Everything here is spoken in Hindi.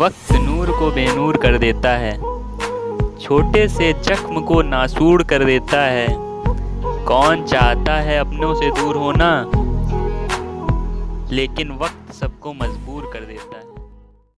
वक्त नूर को बेनूर कर देता है, छोटे से जख्म को नासूर कर देता है। कौन चाहता है अपनों से दूर होना, लेकिन वक्त सबको मजबूर कर देता है।